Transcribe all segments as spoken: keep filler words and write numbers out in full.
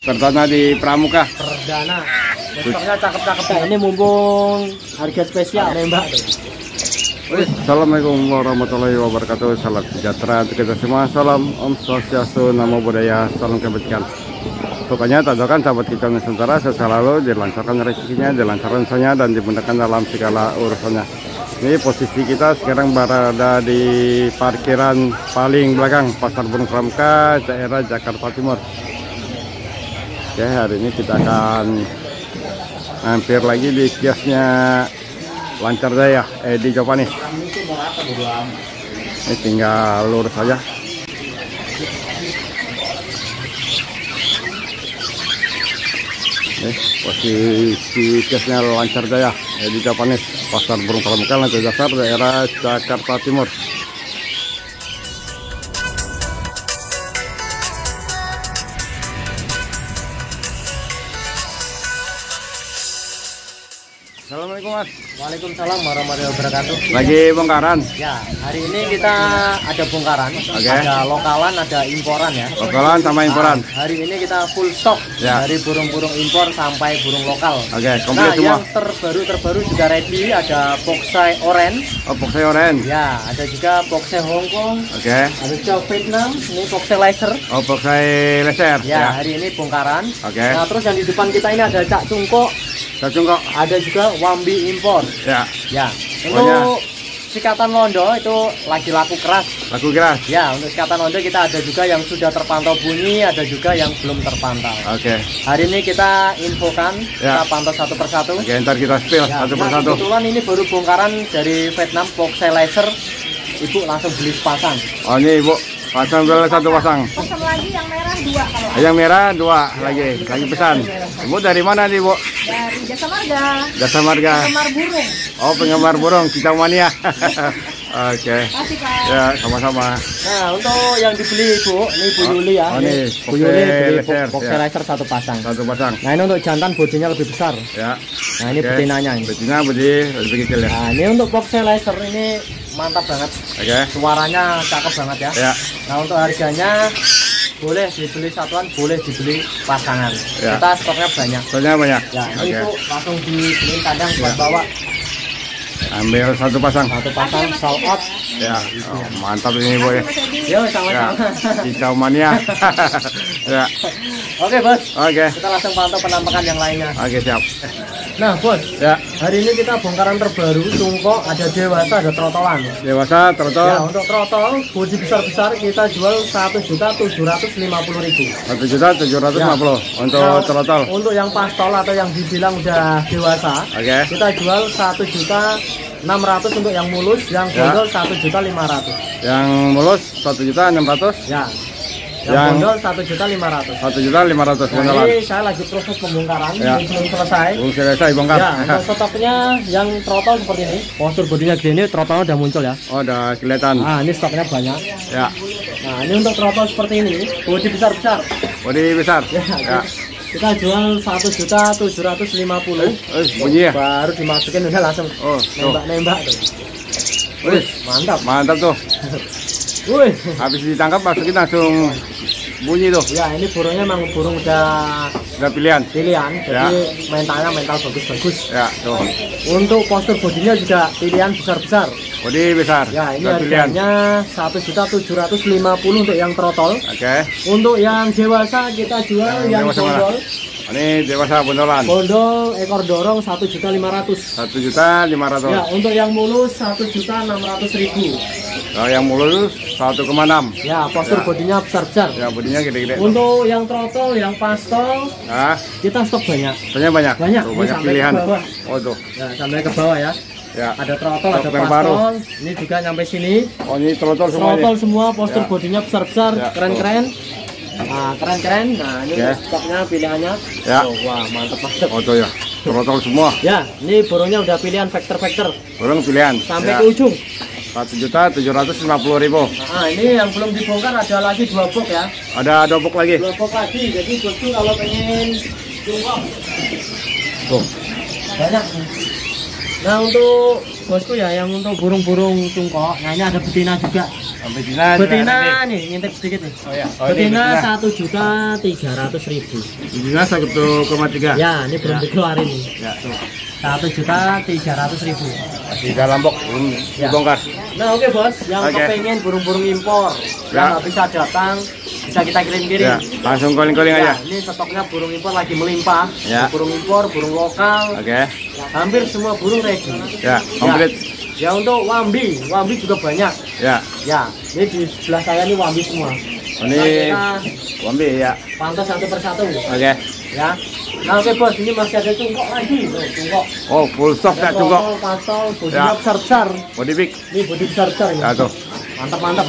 Perdana di Pramuka. Perdana. Besoknya cakep-cakep. Ini mumpung harga spesial nih Mbak. Assalamualaikum warahmatullahi wabarakatuh. Salam sejahtera untuk kita semua. Salam Om Swastiastu, Namo Buddhaya, salam kebajikan. Pokoknya tandakan sahabat kita Nusantara selalu dilancarkan rezekinya, dilancarkan usahanya, dan dimudahkan dalam segala urusannya. Ini posisi kita sekarang berada di parkiran paling belakang Pasar Burung Pramuka, daerah Jakarta Timur. Oke, hari ini kita akan hampir lagi di kiosnya Lancar Jaya, Edie Jovanis. Ini tinggal lurus saja. Ini posisi kiosnya Lancar Jaya, Edie Jovanis, Pasar Burung Pramuka, Lancar Jaya, daerah Jakarta Timur. Assalamualaikum Mas. Waalaikumsalam warahmatullahi wabarakatuh. Lagi bongkaran. Ya, hari ini kita ada bongkaran, okay. Ada lokalan, ada imporan ya. Lokalan sama imporan. Nah, hari ini kita full stock ya. Dari burung-burung impor sampai burung lokal. Oke, okay, komplit nah, semua. Yang terbaru terbaru juga ready, ada Poksai Orange. Oh, Poksai Orange. Ya, ada juga Poksai Hongkong. Oke. Okay. Ada juga Vietnam, ini Poksai Leicester. Oh, Poksai Leicester. Ya, ya, hari ini bongkaran. Oke. Okay. Nah, terus yang di depan kita ini ada Cak Cungko. Cak Cungko. Ada juga Wambi impor. Ya. Ya. Untuk Sikatan Londo itu lagi laku keras. Laku keras. Ya, untuk Sikatan Londo kita ada juga yang sudah terpantau bunyi, ada juga yang belum terpantau. Oke. Okay. Hari ini kita infokan, ya. Kita pantau satu persatu. Oke, ntar kita spill ya, satu persatu. Kebetulan ini baru bongkaran dari Vietnam Poksai Leicester. Ibu langsung beli sepasang. Oh, ini Ibu pasang dulu satu pasang. Pesan lagi yang merah dua kalau. Yang merah dua ya, lagi, lagi pesan. Ibu dari mana nih, Bu? Dari Jasa Marga. Jasa Marga. Penggemar burung. Oh, penggemar burung, kita mania. Oke. Okay. Kasih, Pak. Ya, sama-sama. Nah, untuk yang dibeli Ibu, ini Bu oh, Yuli ya. Oh, ini Bu Yuli beli Poksai Leicester satu pasang. Satu pasang. Nah, ini untuk jantan bodinya lebih besar. Ya. Nah, ini okay. Betinanya ini. Betina bodi lebih kecil ya. Nah, ini untuk Poksai Leicester ini mantap banget. Oke. Okay. Suaranya cakep banget ya. Ya. Nah, untuk harganya boleh dibeli satuan, boleh dibeli pasangan. Ya. Kita stoknya banyak. Stoknya banyak. Ya, okay. Ini Bu langsung dibeli kandang buat ya. Bawa. Ambil satu pasang. Satu pasang sold out. Ya. Oh, mantap ini Bu ya. Yo, sama-sama. Kicau mania. Ya. Oke, Bos. Oke. Okay. Kita langsung pantau penampakan yang lainnya. Oke, okay, siap. Nah, Bos, ya. Hari ini kita bongkaran terbaru Cungko, ada dewasa, ada trotolan. Dewasa, trotol. Ya, untuk trotol bodi besar-besar kita jual satu juta tujuh ratus lima puluh ribu. satu juta tujuh ratus lima puluh ribu ya. Untuk nah, trotol. Untuk yang pastol atau yang dibilang udah dewasa, okay. Kita jual satu juta enam ratus ribu untuk yang mulus, yang bondol ya. satu juta lima ratus ribu. Yang mulus satu juta enam ratus ribu. Ya. Yang bondol satu juta lima ratus ribu. satu juta lima ratus ribu bondolan. Ini saya lagi proses pembongkaran, ya. Belum selesai. Belum selesai bongkar. Ya, untuk stoknya yang trotol seperti ini. Postur bodinya gede ini, trotolnya udah muncul ya. Oh, udah kelihatan. Nah, ini stoknya banyak. Ya. Nah, ini untuk trotol seperti ini, bodi besar-besar. Bodi besar. Ya. Ya. Kita jual satu juta tujuh ratus lima puluh ribu. Eh, bunyi ya. Baru dimasukin udah langsung oh, nembak-nembak tuh. Wih, mantap. Mantap tuh. Wih, habis ditangkap masukin langsung bunyi tuh. Ya, ini burungnya emang burung udah udah pilihan. Pilihan. Jadi ya. Mentalnya mental bagus-bagus. Ya, tuh. Untuk postur bodinya juga pilihan besar-besar. Bodi besar. Ya, ini harganya satu juta tujuh ratus lima puluh ribu untuk yang trotol. Oke. Okay. Untuk yang dewasa kita jual yang, yang bondol. Ini dewasa bondolan. Bondol ekor dorong satu juta lima ratus ribu. satu juta lima ratus ribu. Ya, untuk yang mulus satu juta enam ratus ribu. Nah, yang mulus satu koma enam. Ya, postur ya. Bodinya besar-besar. Ya, bodinya gede-gede. Untuk yang trotol, yang pastol, nah, kita stok banyak. Banyak banyak. Banyak, tuh, banyak pilihan. Oh, tuh. Ya, sampai ke bawah ya. Ya. Ada trotol, ada pastol. Ini juga nyampe sini. Oh, ini trotol semua. Trotol semua, postur ya. Bodinya besar-besar, ya, keren-keren. Nah, keren-keren. Nah, ini okay. Stoknya pilihannya. Ya. Oh, wah, mantap-mantap. Oh, tuh ya. Trotol semua. Ya, ini burungnya udah pilihan vektor-vektor. Burung pilihan. Sampai ya. Ke ujung. satu juta tujuh ratus lima puluh ribu. Nah, ini yang belum dibongkar ada lagi dua box ya. Ada dua box lagi. Dua box lagi. Jadi Bosku kalau pengen Cungko. Tuh. Banyak. Nah, untuk Bosku ya yang untuk burung-burung Cungko, nah ini ada betina juga. betina, betina nih, ngintip sedikit nih. Oh, iya. Oh, betina satu juta tiga ratus ribu. Betina satu koma tiga. Ya, ini belum ya. Dikeluarin nih. Ya, tuh. satu juta tiga ratus ribu. Masih galampok belum ya. Dibongkar. Nah, oke okay, Bos, yang okay. kepengen burung-burung impor yang nggak bisa datang, bisa kita kirim-kirim. Ya. Langsung calling-calling ya, aja. Ini stoknya burung impor lagi melimpah. Ya. Burung impor, burung lokal. Oke. Okay. Hampir semua burung ready. Ya, komplit. Ya. Ya untuk Wambi, Wambi juga banyak. Ya. Ya, ini di sebelah saya ini Wambi semua. Ini nah, Wambi ya. Pantau satu persatu. Oke. Okay. Ya. Nah oke okay, Bos, ini masih ada cungkok lagi. Loh, cungkok. Oh, full stock ya cungkok. Pantau, bodinya besar-besar. Body big. Ini body besar-besar ya. Tuh. Mantap-mantap.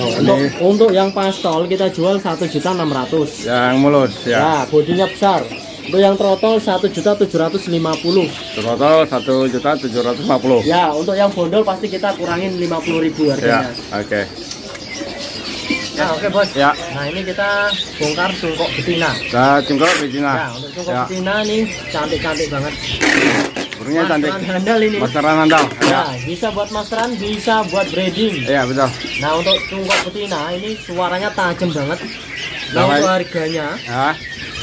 Oh, untuk, untuk yang pastol kita jual satu juta enam ratus ribu. Yang mulus ya. Ya, bodinya besar. Untuk yang trotol satu juta tujuh ratus lima puluh ribu. Trotol satu juta tujuh ratus lima puluh ribu. Ya, untuk yang bondol pasti kita kurangin lima puluh ribu harganya. Ya, oke. Okay. Nah, oke okay, Bos. Ya. Nah, ini kita bongkar cungkok betina. Nah, cungkok betina. Ya, untuk cungkok ya. betina nih cantik-cantik banget. Burungnya cantik. Handal ini. Masteran handal. Ya, ya, bisa buat masteran, bisa buat breeding. Iya, betul. Nah, untuk cungkok betina ini suaranya tajam banget. Nah, untuk harganya. Ya.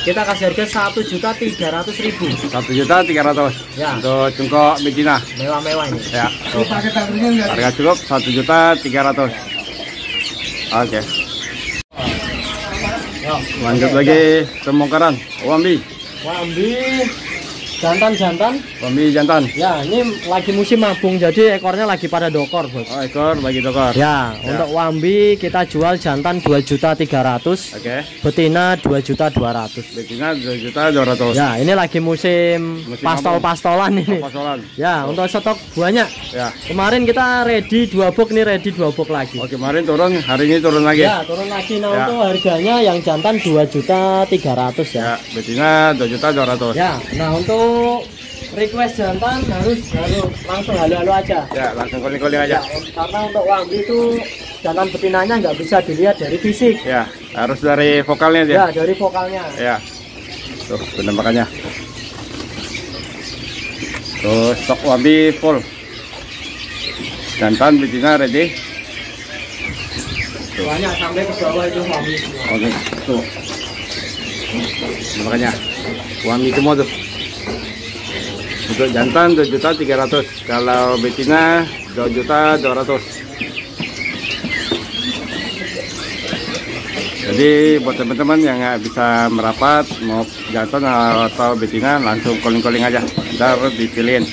Kita kasih harga satu juta tiga ratus ribu. Satu juta tiga ratus. Untuk cungkok betina. Mewah-mewah ini. Ya. So. Harga cukup satu juta tiga ratus. Oke. Lanjut okay, lagi semongkaran. Wambi. Wambi. Jantan-jantan. Wambi jantan. Ya, ini lagi musim mabung, jadi ekornya lagi pada dokor, Bos. Oh, ekor lagi dokor. Ya, ya. Untuk Wambi kita jual jantan dua juta tiga ratus ribu. Oke. Okay. Betina dua juta dua ratus ribu. Betina dua juta dua ratus ribu. Ya, ini lagi musim, musim pastol-pastolan ini. Pastolan. Ya, oh. Untuk stok banyak. Ya. Kemarin kita ready dua box, ini ready dua box lagi. Oh, kemarin turun, hari ini turun lagi. Ya, turun lagi. Nah, ya. Untuk harganya yang jantan dua juta tiga ratus ribu ya. Ya, betina dua juta dua ratus ribu. Ya. Nah, untuk request jantan harus halo, langsung halo-halo aja ya, langsung calling-calling aja ya, karena untuk Wambi itu jantan betinanya nggak bisa dilihat dari fisik ya, harus dari vokalnya ya, ya dari vokalnya ya. Tuh penampakannya tuh, stok Wambi full, jantan betina ready tuh. Banyak sampai ke bawah itu Wambi. Oke, tuh penampakannya Wambi semua tuh. Untuk jantan dua juta tiga ratus ribu, kalau betina dua juta dua ratus ribu. Jadi buat teman-teman yang nggak bisa merapat, mau jantan atau betina langsung calling-calling aja, ntar dipilihin.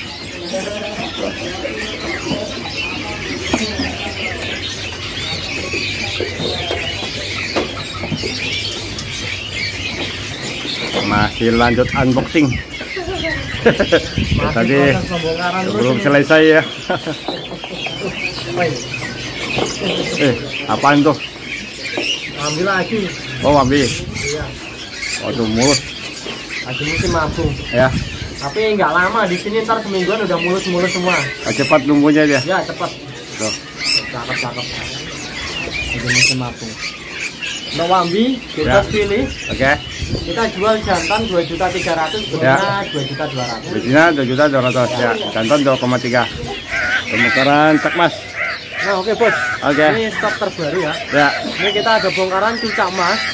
Masih lanjut unboxing. Tadi belum selesai ya. Eh, apaan tuh? Ambil lagi. Oh, ambil. Iya. Waduh, mulus. Lagi musim mabung. Ya. Tapi nggak lama di sini, ntar semingguan udah mulus-mulus semua. Cepat numbuhnya dia. Ya, cepat. Tuh. Cakep-cakep. Lagi musim mabung. Untuk Wambi kita ya. Pilih. Oke. Okay. Kita jual jantan dua juta tiga ratus ribu, betina dua juta dua ratus ribu. Betina dua juta dua ratus ribu ya. Jantan dua koma tiga. Pembongkaran Cucak Mas. Nah, oke okay, Bos. Oke. Okay. Ini stok terbaru ya. Ya. Ini kita ada bongkaran Cucak Mas. Oke.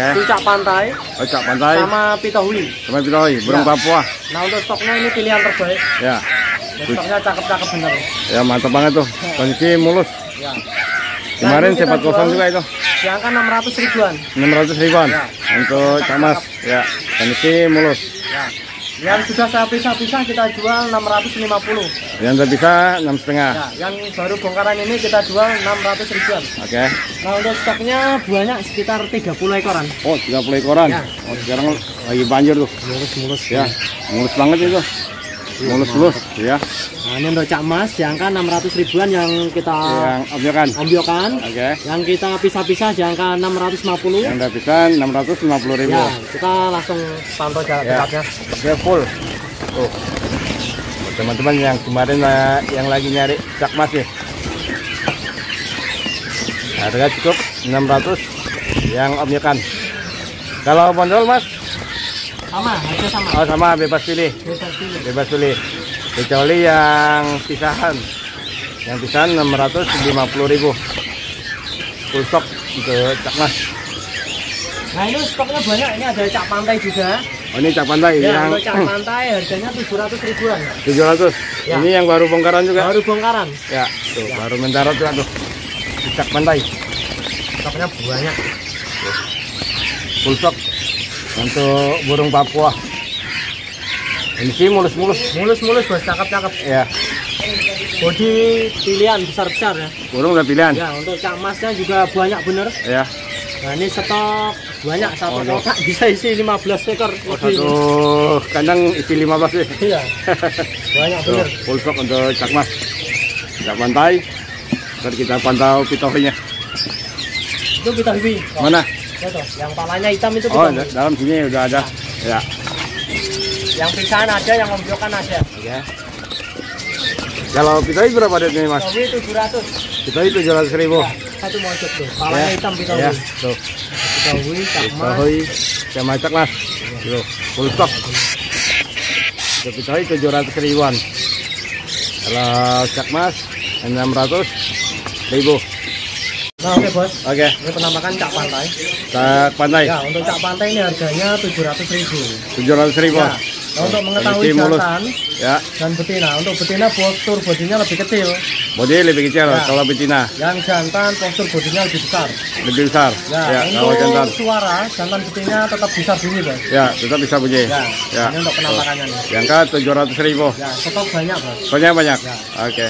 Okay. Cucak Pantai. Cucak Pantai. Sama Pitohui. Sama Pitohui, burung ya. Papua. Nah, untuk stoknya ini pilihan terbaik. Ya. Dan stoknya cakep-cakep bener. Ya, mantap banget tuh. Kondisi mulus. Ya. Kemarin nah, cepat kosong juga itu. Yang kan enam ratus ribuan. enam ratus ribuan. Ya. Untuk camas ya. Kondisi mulus. Ya. Yang sudah saya pisah-pisah kita jual enam ratus lima puluh. Yang terpisah enam koma lima. Ya. Yang baru bongkaran ini kita jual enam ratus ribuan. Oke. Okay. Nah, untuk stoknya banyak sekitar tiga puluh ekoran. Oh, tiga puluh ekoran. Ya. Oh, sekarang lagi banjir tuh. Mulus-mulus ya. Mulus banget itu. Mulus-mulus ya. Nah, ini untuk Cak Mas yang kan enam ratus ribuan yang kita yang ambiokan. Ambiokan. Oke. Okay. Yang kita pisah-pisah jangka enam ratus lima puluh. Yang udah pisah enam ratus lima puluh ribu. Ya, kita langsung pantau jarak ya. Dekatnya. Oke, full. Tuh. Teman-teman yang kemarin yang lagi nyari Cak Mas ya. Harga cukup enam ratus yang ambiokan. Kalau bondol Mas sama, harga sama. Oh, sama, bebas pilih. Bebas pilih. Bebas pilih. Kecuali yang pisahan. yang pisan enam ratus lima puluh ribu. Full stock untuk Cak Mas. Nah, ini stoknya banyak. Ini ada Cak Pantai juga. Oh, ini Cak Pantai ya, yang Cak Pantai harganya tujuh ratus ribuan. tujuh ratus. Ya. Ini yang baru bongkaran juga. Baru bongkaran. Ya, tuh ya. Baru mendarat juga tuh. Cucak Pantai. Stoknya banyak. Full stock untuk burung Papua. Ini sih mulus-mulus. Mulus-mulus, bos, cakep-cakep. Ya. Bodi pilihan besar-besar ya. Burung udah pilihan. Ya, untuk Cak Masnya juga banyak bener. Ya. Nah, ini stok banyak, satu kotak oh, bisa isi lima belas ekor. Waduh, kadang isi lima belas sih. Iya. Banyak bener. Full stock untuk Cak Mas. Cak Pantai. Ntar kita pantau pitohinya. Itu pitohi. Oh. Mana? Itu, yang palanya hitam itu pitohi. Oh, dalam sini udah ada. Nah. Ya. Yang pisahan ada, yang membiokan ada. Iya. Kalau pitohi berapa harganya ini, Mas? Pitohi tujuh ratus. Pitohi tujuh ratus ribu. Ya, satu mojok tuh. Palanya ya. Hitam pitohi. Ya, tuh. Pitohi, pitohi, sama Cak Mas. Tuh, full stock. Pitohi tujuh ratus ribuan. Kalau Cak Mas enam ratus ribu. Nah, oke, Bos. Oke. Ini penampakan Cak Pantai. Cak Pantai. Ya, untuk Cak Pantai ini harganya tujuh ratus ribu. tujuh ratus ribu. Ya. Nah, untuk mengetahui jantan ya. Dan betina. Untuk betina postur bodinya lebih kecil. Bodi lebih kecil ya. Kalau betina. Yang jantan postur bodinya lebih besar. Lebih besar. Ya, ya kalau jantan. Suara jantan betina tetap bisa bunyi, Bos. Ya, tetap bisa bunyi. Ya. Ya. Ini untuk penampakannya nih. Yang ke tujuh ratus ribu. Ya, stok banyak, Bos. Banyak banyak. Ya. Oke.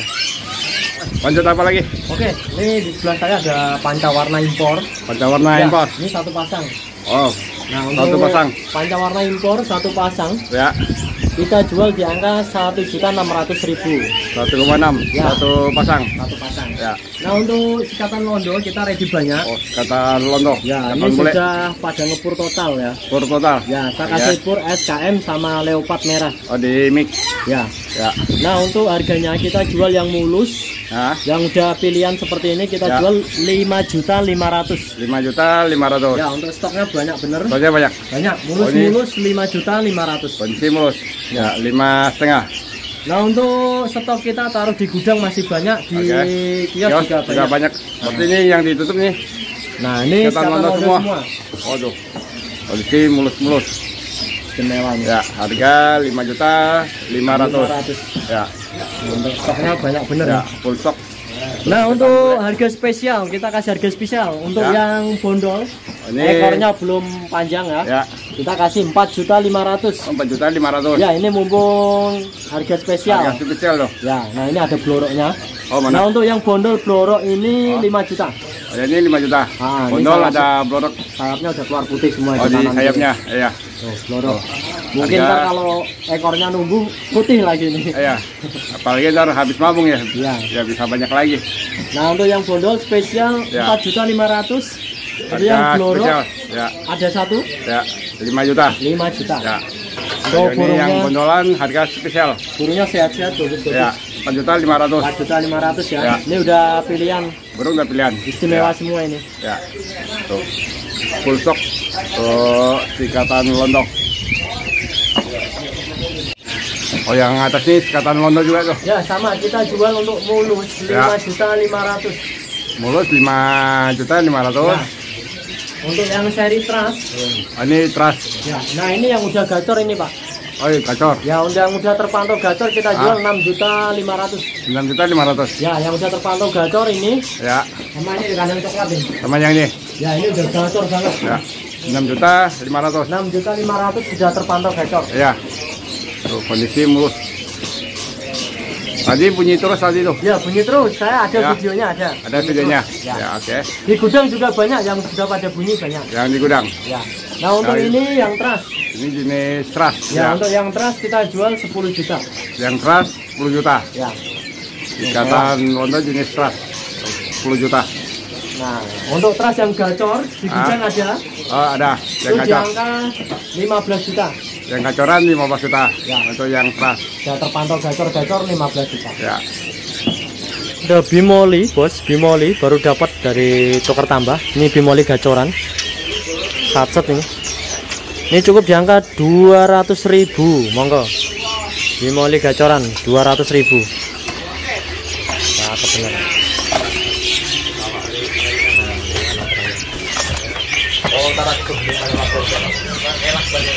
Lanjut apa lagi? Oke, ini di sebelah saya ada panca warna impor. Panca warna ya, impor. Ini satu pasang. Oh. Nah, satu pasang. Panca warna impor satu pasang. Ya. Kita jual di angka satu juta enam ratus ribu. satu koma enam. Ya. Satu pasang. Satu pasang. Ya. Nah, untuk sikatan londo kita ready banyak. Oh, sikatan londo. Ya, ini boleh. Sudah pada ngepur total ya. Pur total. Ya, saya kasih ya. Pur S K M sama leopard merah. Oh, di mix. Ya. Ya. Nah, untuk harganya kita jual yang mulus. Nah. Yang udah pilihan seperti ini kita ya. Jual lima juta lima ratus. lima juta lima ratus. Ya, untuk stoknya banyak bener. Stoknya banyak. Banyak. Mulus-mulus lima juta lima ratus. Benci mulus. Ya, lima setengah. Nah, untuk stok kita taruh di gudang masih banyak, di okay. kios, kios juga, juga banyak. Seperti nah. Ini yang ditutup nih. Nah, ini sekarang semua. semua. Waduh. Oke, mulus-mulus. Kenewanya. Ya, harga lima juta lima ratus. Ya. Untuk stoknya banyak bener ya, full stock. Nah, untuk harga spesial kita kasih harga spesial untuk ya. Yang bondol ini... ekornya belum panjang ya, ya. Kita kasih empat juta lima ratus. empat juta lima ratus. Ya, ini mumpung harga spesial. Harga spesial loh. Ya, nah ini ada bloroknya. Oh, mana? Nah, untuk yang bondol blorok ini oh. lima juta. Oh, ini lima juta. Nah, bondol ini ada blorok. Sayapnya udah keluar putih semua. Oh, di sayapnya. Iya. Oh, blorok. Oh. Mungkin harga... ntar kalau ekornya nunggu putih lagi nih. Iya. Apalagi ntar habis mabung ya. Iya. Ya bisa banyak lagi. Nah, untuk yang bondol spesial ya. empat juta lima ratus. Jadi yang blorok ya. Ada satu ya. lima juta. lima juta. Ya. So, burungnya, yang bondolan harga spesial. Burungnya sehat-sehat betul-betul. Ya, empat juta lima ratus. empat juta lima ratus ya. Ya. Ini udah pilihan. Burung udah pilihan. Istimewa ya. Semua ini. Ya. Tuh. Full stock. Tuh, sikatan londo. Oh, yang atas nih sikatan londo juga tuh. Ya, sama kita jual untuk mulus lima juta lima ratus. Mulus lima juta lima ratus. Nah, untuk yang seri trust. Oh, ini trust. Ya, nah ini yang udah gacor ini, Pak. Oh, iya, gacor. Ya, untuk yang udah terpantau gacor kita jual ah. enam juta lima ratus. enam juta lima ratus. Ya, yang udah terpantau gacor ini. Ya. Sama ini kandang coklat ini. Sama yang ini. Ya, ini udah gacor banget. Ya. enam juta lima ratus. enam juta lima ratus sudah terpantau gacor. Ya. Tuh, kondisi mulus. Tadi bunyi terus tadi tuh. Ya, bunyi terus. Saya ada ya. Videonya ada. Ada bunyi videonya. Ya, ya oke. Okay. Di gudang juga banyak yang sudah pada bunyi banyak. Yang di gudang. Ya. Nah, untuk nah, ini yang teras. Ini jenis teras. Ya, ya, untuk yang teras kita jual sepuluh juta. Yang teras sepuluh juta. Ya. Dikatakan untuk jenis teras sepuluh juta. Nah, untuk teras yang gacor di gudang ah. ada. Oh, ada. Yang gacor. lima belas juta. Yang gacoran lima belas juta ya. Untuk yang keras ya, terpantau gacor-gacor lima belas juta ya. Ada bimoli, Bos. Bimoli baru dapat dari tukar tambah. Ini bimoli gacoran satset ini. Ini cukup di angka dua ratus ribu. Monggo bimoli gacoran dua ratus ribu. kebenaran. Oh, tarak kebenaran lapor sana. Enak banget.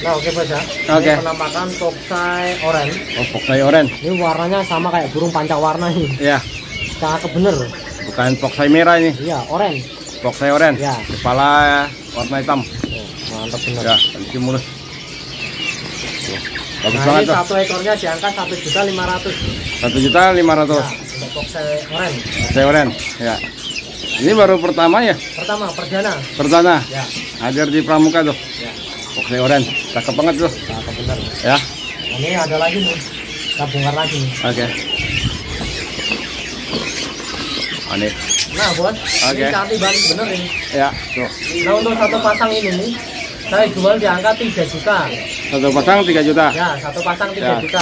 Nah, oke Pak ya. Oke. Menamakan Poksai Orange. Oh, Poksai Orange. Ini warnanya sama kayak burung panca warna nih. Iya. Tarak kebener. Bukan Poksai merah ini. Iya, orange. Poksai orange. Iya. Kepala warna hitam. Oh, mantap bener. Ya, mulus. Bagus nah, banget. Ini satu ekornya di angka satu juta lima ratus ribu. satu juta lima ratus ribu. Untuk Poksai orange. Poksai orange. Ya. Ini baru pertama ya? Pertama, perdana. Perdana. Ya. Hadir di Pramuka tuh. Ya. Poksai orange. Cakep banget tuh. Cakep bener. Ya. Ini ada lagi nih. Kita bongkar lagi nih. Oke. Aneh. Nah, buat okay. Ini cantik banget bener ini. Ya, tuh. Nah, untuk satu pasang ini nih, saya jual di angka tiga juta. Satu pasang tiga juta. Ya, satu pasang tiga juta.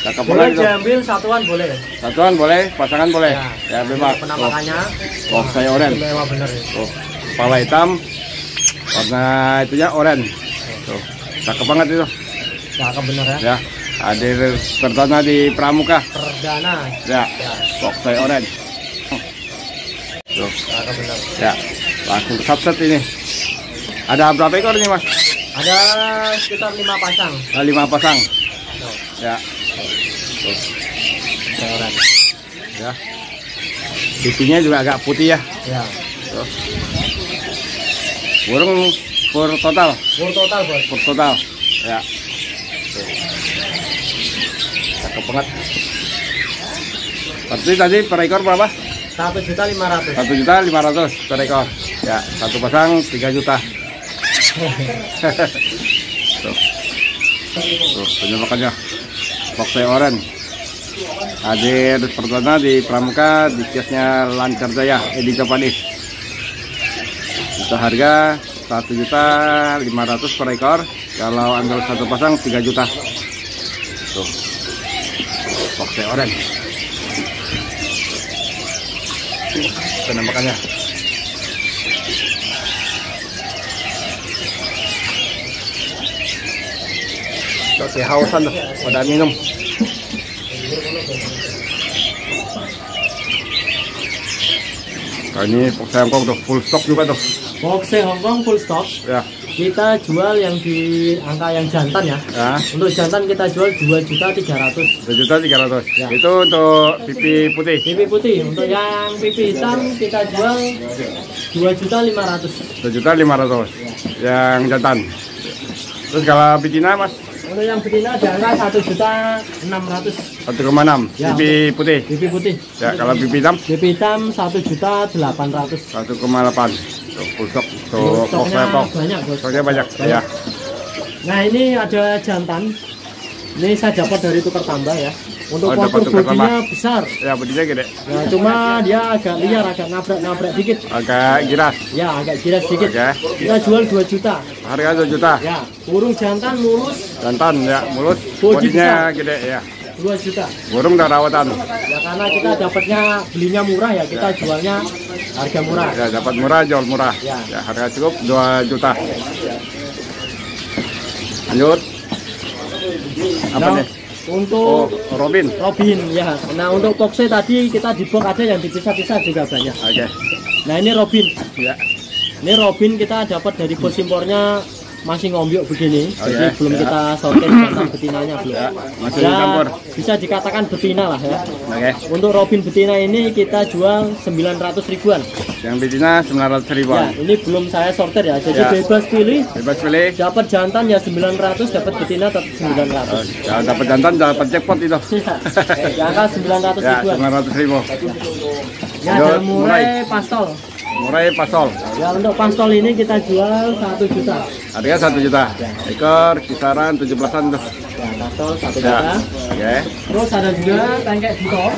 Cakep banget. Boleh diambil satuan boleh. Satuan boleh, pasangan boleh. Ya, bebas. Ya, penampakannya. Wah, saya oren. Mewah bener ya. Tuh. Kepala hitam. Warna itunya oren. Tuh. Cakep banget itu. Cakep bener ya. Ya. Hadir perdana di Pramuka. Perdana. Ya. Poksai oren. Tuh. Ya, langsung subset ini. Ada berapa ekor nih mas? Ada sekitar lima pasang. Nah, lima pasang. Tuh. Ya. Tuh. Ya. Pipinya juga agak putih ya. Ya. Tuh. Burung pur total. Pur total bos. Pur total. Ya. Tuh. Cakep banget. Berarti tadi per ekor berapa? satu juta lima ratus ribu. satu juta lima ratus ribu per ekor. Ya, satu pasang tiga juta. Tuh. Tuh, penyelakannya. Poksai Orange. Hadir perdana di Pramuka di kiosnya Lancar Jaya, Edie Jovanis. Untuk harga satu juta lima ratus ribu per ekor. Kalau ambil satu pasang tiga juta. Tuh. Poksai Orange. Penampakannya saya hausan tuh, pada minum. Nah, ini Poksai Hongkong tuh, full stock juga tuh. Poksai Hongkong full stock. Ya. Kita jual yang di angka yang jantan ya. Ya. Untuk jantan kita jual dua juta tiga ratus ribu. dua juta tiga ratus ribu. Ya. Itu untuk pipi putih. Pipi putih. Untuk yang pipi hitam kita jual dua juta lima ratus ribu. dua juta lima ratus ribu. Yang jantan. Terus kalau betina, Mas? Untuk yang betina di angka satu juta enam ratus ribu. satu koma enam. Ya, pipi putih. Pipi putih. Ya, kalau pipi hitam? Pipi hitam satu juta delapan ratus ribu. satu koma delapan. Untuk stoknya banyak, stoknya banyak. Ya. Nah, ini ada jantan. Ini saya dapat dari tukar tambah ya. Untuk kontur bodinya besar. Ya, bodinya gede. Ya, cuma dia agak liar, agak nabrak-nabrak dikit. Agak giras. Ya, agak giras dikit. Okay. Kita jual dua juta. Harga dua juta. Ya, burung jantan mulus. Jantan ya, mulus. Bodinya gede ya. dua juta. Burung dan rawatan. Ya, karena kita dapatnya belinya murah ya, kita ya. Jualnya harga murah. Ya, dapat murah, jual murah. Ya, ya harga cukup dua juta. Lanjut. Apa nah, nih? Untuk oh, Robin. Robin ya. Nah, untuk Poksai tadi kita di box ada yang dipisah-pisah juga banyak. Oke. Okay. Nah, ini Robin. Ya. Ini Robin kita dapat dari bos impornya. Masih ngombyok begini, oh, jadi ya, belum ya. Kita sortir jantan betinanya belum. Ya, masih ya, dicampur. Bisa dikatakan betina lah ya. Okay. Untuk Robin betina ini kita jual sembilan ratus ribuan. Yang betina sembilan ratus ribuan. Ya, ini belum saya sortir ya, jadi ya. Bebas pilih. Bebas pilih. Dapat jantan ya sembilan ratus, dapat betina tetap sembilan ratus. Ya, dapat jantan dapat jackpot itu. Ya, angka sembilan ratus ribuan. Ya, sembilan ratus ribu. Ya, ada Murai pastol. Murai pastol. Ya, untuk pastol ini kita jual satu juta. Harga satu juta. Ekor kisaran tujuh belasan tuh. Ya, pastol satu juta. Ya. Okay. Terus ada juga tengkek betor.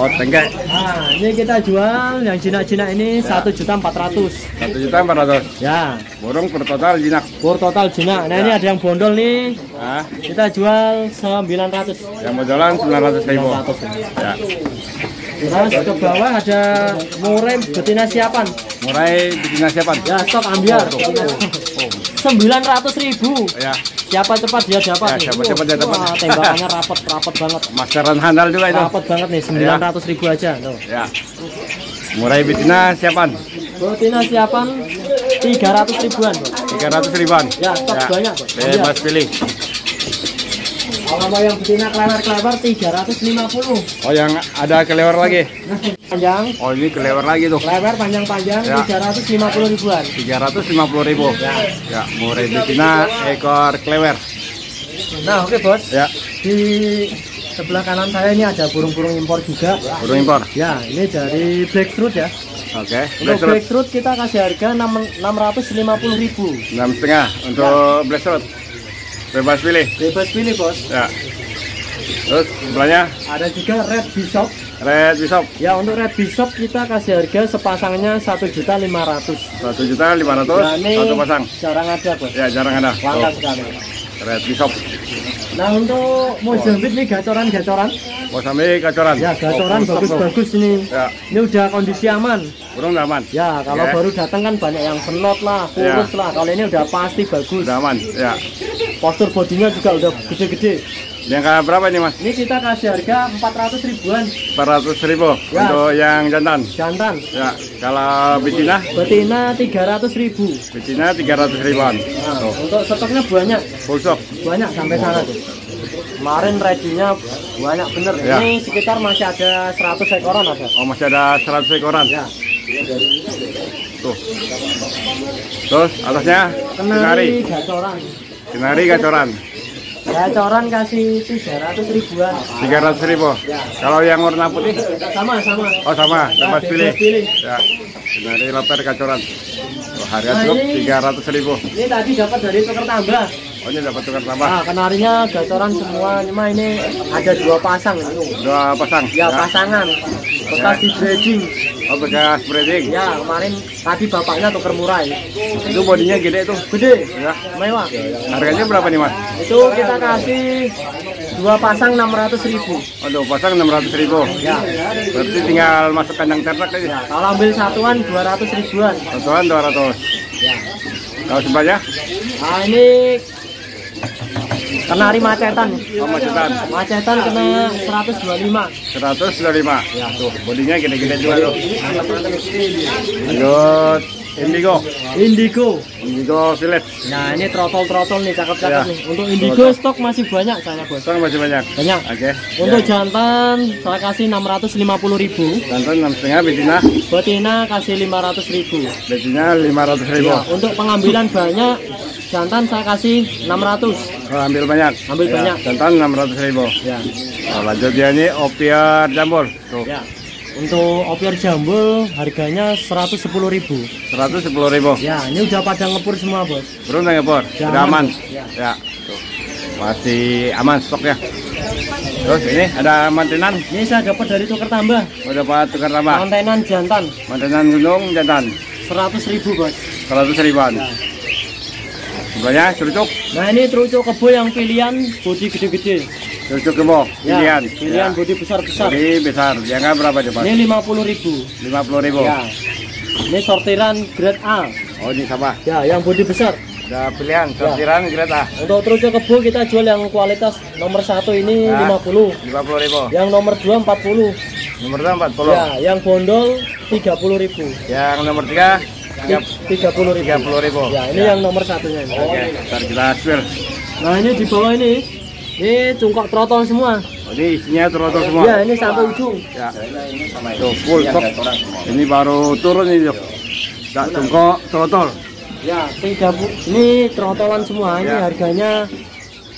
Oh, tengkek. Nah, ini kita jual yang jinak-jinak ini ya. satu juta empat ratus ribu. satu juta empat ratus ribu. Ya. Burung per total jinak. Per total jinak. Nah, ya. Ini ada yang bondol nih. Nah. Kita jual sembilan ratus ribu. Yang bodolan sembilan ratus ribu. sembilan ratus ribu. Ya. Terus ke bawah ada murai betina siapan. Murai betina siapan? Ya, stok ambiar. Sembilan ratus ribu. Ya. Siapa cepat dia dapat. Ya, siapa cepat dia dapat. Wah, tembakannya rapet, rapet banget. Masaran handal juga itu. Rapet banget nih, sembilan ratus ribu aja. Tuh. Ya. Murai betina siapan? Betina siapan tiga ratus ribuan. Tiga ratus ribuan. Ya, stok ya. Banyak. Eh, Mas pilih. Kalau mau yang betina kelewar-kelewar tiga ratus lima puluh. Oh, yang ada kelewar lagi? Panjang. Oh, ini kelewar lagi tuh. Kelewar panjang-panjang ya. tiga ratus lima puluh ribuan. tiga ratus lima puluh ribu. Ya. Ya, murai betina ekor kelewar. Nah, oke, okay, Bos. Ya. Di sebelah kanan saya ini ada burung-burung impor juga. Burung impor? Ya, ini dari Blackthroat ya. Oke. Okay. Untuk Blackthroat kita kasih harga enam ratus lima puluh ribu. enam koma lima untuk ya. Blackthroat. Bebas pilih. Bebas pilih, Bos. Ya. Terus sebelahnya ada juga Red Bisop. Red Bisop. Ya, untuk Red Bisop kita kasih harga sepasangnya satu juta lima ratus ribu. satu juta lima ratus ribu satu pasang. Jarang ada, Bos. Ya, jarang ada. Langka oh. sekali. Red Bisop. Nah, untuk Mozambik ini gacoran-gacoran. Mozambik gacoran. Ya, gacoran bagus-bagus oh, ini. Ya. Ini udah kondisi aman. Burung udah aman. Ya, kalau okay. baru datang kan banyak yang senot lah, kurus ya. lah. Kalau ini udah pasti bagus. Udah aman. Ya. Postur bodinya juga udah gede-gede. Yang berapa ini, Mas? Ini kita kasih harga empat ratus ribuan. empat ratus ribu ya. Untuk yang jantan. Jantan. Ya. Kalau betina? Betina tiga ratus ribu. Betina tiga ratus ribuan. Nah, oh. Untuk stoknya banyak. Full stock. Banyak sampai oh. sana tuh. Kemarin ready-nya banyak bener. Ya. Ini sekitar masih ada seratus ekoran ada. Oh, masih ada seratus ekoran. Ya. Tuh. Terus atasnya Kenari. Gacoran. Kenari gacoran. Gacoran kasih tiga ratus ribuan. tiga ratus ribu. Ya. Kalau yang warna putih sama sama. Oh, sama. Sama ya, pilih. pilih. Ya. Kenari loper gacoran. Oh, harga nah, cukup tiga ratus ribu. Ini tadi dapat dari tukar tambah. Oh, ini dapat tukar tambah. Nah, kenarinya gacoran semua. Cuma ini ada dua pasang. Dua pasang. Ya, ya. pasangan. Bekas di breeding. Oh, bekas breeding. Ya, kemarin tadi bapaknya tukar murai. Itu bodinya gede itu. Gede. Ya. Mewah. Harganya berapa nih, Mas? Itu kita kita kasih dua pasang enam ratus ribu. Aduh, pasang enam ratus ribu. Ya. Berarti tinggal masuk kandang ternak aja. Ya, kalau ambil satuan dua ratus ribuan. Satuan dua ratus. Ya. Kalau sebelahnya? Nah, ini kenari macetan. Oh, macetan. Macetan kena seratus dua puluh lima. seratus dua puluh lima. Ya, tuh bodinya gede-gede juga tuh. Lanjut. Indigo. Indigo. Indigo silet. Nah, ini trotol-trotol nih, cakep-cakep ya. nih. Untuk indigo Trotol. stok masih banyak saya, Bos. Stok masih banyak. Banyak. Oke. Okay. Untuk ya. jantan saya kasih enam ratus lima puluh ribu. Jantan enam koma lima, betina. Betina kasih lima ratus ribu. Betina lima ratus ribu. Ya, untuk pengambilan banyak jantan saya kasih enam ratus. Kalau ambil banyak. Ambil ya. banyak. Jantan enam ratus ribu. Ya. Nah, lanjut ya ini opior jambul. Tuh. Ya. Untuk opior jambul harganya seratus sepuluh ribu. seratus sepuluh ribu. Ya, ini udah pada ngepur semua, Bos. Burung udah ngepur. Udah aman. Ya. ya. Masih aman stoknya. Terus ini ada mantenan. Ini saya dapat dari tukar tambah. Oh, dapat tukar tambah. Mantenan jantan. Mantenan gunung jantan. seratus ribu, Bos. seratus ribuan. Ya. Sebelahnya cerucuk. Nah, ini cerucuk kebo yang pilihan bodi gede-gede. Cucuk kebo, pilihan. Ya, pilihan ya. Bodi besar-besar. Bodi besar. Yang berapa coba? Ini lima puluh ribu. lima puluh ribu. Ya. Ini sortiran grade A. Oh, ini sama. Ya, yang bodi besar. Ada pilihan sortiran ya. grade A. Untuk cucuk kebo kita jual yang kualitas nomor satu ini ya. lima puluh. lima puluh ribu. Yang nomor dua empat puluh. Nomor dua empat puluh. Ya, yang bondol tiga puluh ribu. Yang nomor tiga tiga puluh ribu. tiga puluh ribu. Ya, ini ya. yang nomor satunya. Oke, okay. Ntar kita hasil. Nah, ini di bawah ini. Ini cungkok trotol semua. Oh, ini isinya trotol semua. Iya, ini sampai ujung. Ya. Tuh, full stok. Ini baru turun ini, Dok. Cak cungkok trotol. Ya, ini trotolan semua. Ini ya. harganya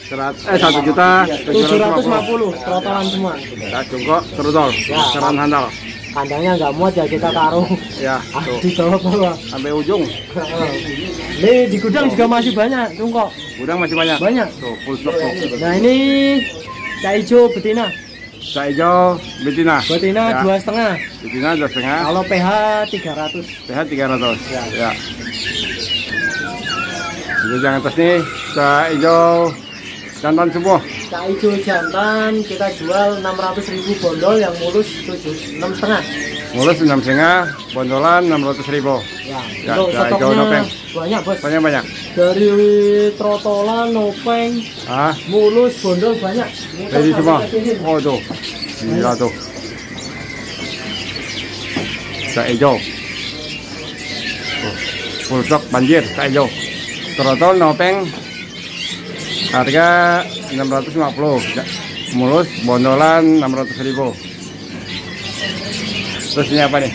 seratus eh satu juta tujuh ratus lima puluh ribu trotolan semua. Cak cungkok trotol. Saran handal. Kandangnya nggak muat ya kita taruh. Ya, di bawah bawah sampai ujung. Ini di gudang juga masih banyak cungkok. Gudang masih banyak. Banyak. Tuh, full stock. Nah, ini Cak Ijo betina. Cak Ijo betina. Betina dua setengah. Betina dua setengah. Kalau pH tiga ratus. pH tiga ratus. Ya. Ya. Jadi yang atas nih Cak Ijo Jantan semua. Cak Ijo jantan kita jual enam ratus ribu, bondol yang mulus tujuh enam setengah. Mulus enam setengah, bondolan enam ratus ribu. Ya, ya untuk Cak Ijo nopeng. Banyak, Bos. Banyak banyak. Dari trotolan, nopeng, ah, mulus, bondol banyak. Jadi semua. Oh, tuh. Gila tuh. Cak Ijo. Full stock banjir Cak Ijo. Trotol nopeng harga enam ratus lima puluh, mulus bondolan enam ratus ribu. Terus ini apa nih?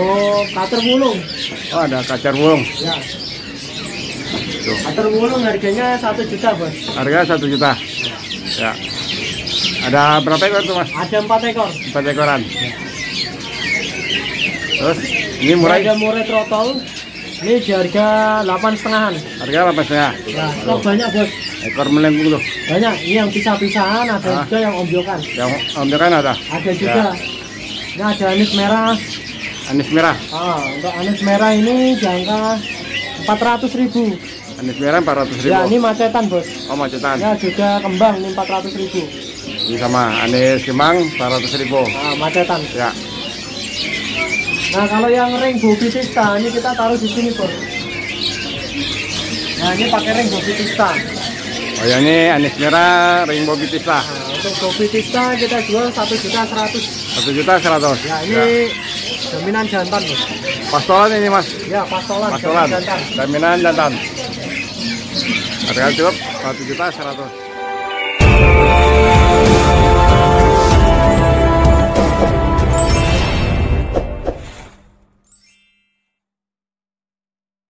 Oh, kacer bulung. Oh, ada kacer bulung ya. Tuh. Kacer bulung harganya satu juta, Bos. Harga satu juta ya. Ada berapa ekor tuh, Mas? Ada empat ekor. Empat ekoran ya. Terus ini murai? Ada murai trotol. Ini di harga delapan setengahan. Harga delapan setengah. Nah, stok banyak, Bos. Ekor melengkung tuh. Banyak. Ini yang pisah-pisahan, ada ah. juga yang ombyokan. Yang ombyokan ada? Ada juga. Ya. Ini ada anis merah. Anis merah. Ah, untuk anis merah ini di angka empat ratus ribu. Anis merah empat ratus ribu. Ya, ini macetan, Bos. Oh, macetan. Ya, juga kembang ini empat ratus ribu. Ini sama anis kembang empat ratus ribu. Ah, macetan. Ya. Nah, kalau yang ring Bobi Tista ini kita taruh di sini, Bos. Nah, ini pakai ring Bobi Tista. Oh ya, ini anis merah ring Bobi Tista. Nah, untuk Bobi Tista kita jual satu juta seratus ribu. satu juta seratus ribu. Ya, ini ya. Jaminan jantan, Bos. Pastolan ini, Mas. Ya, pastolan, pastolan. Jaminan jantan. Jaminan jantan. Harga cukup satu juta seratus ribu.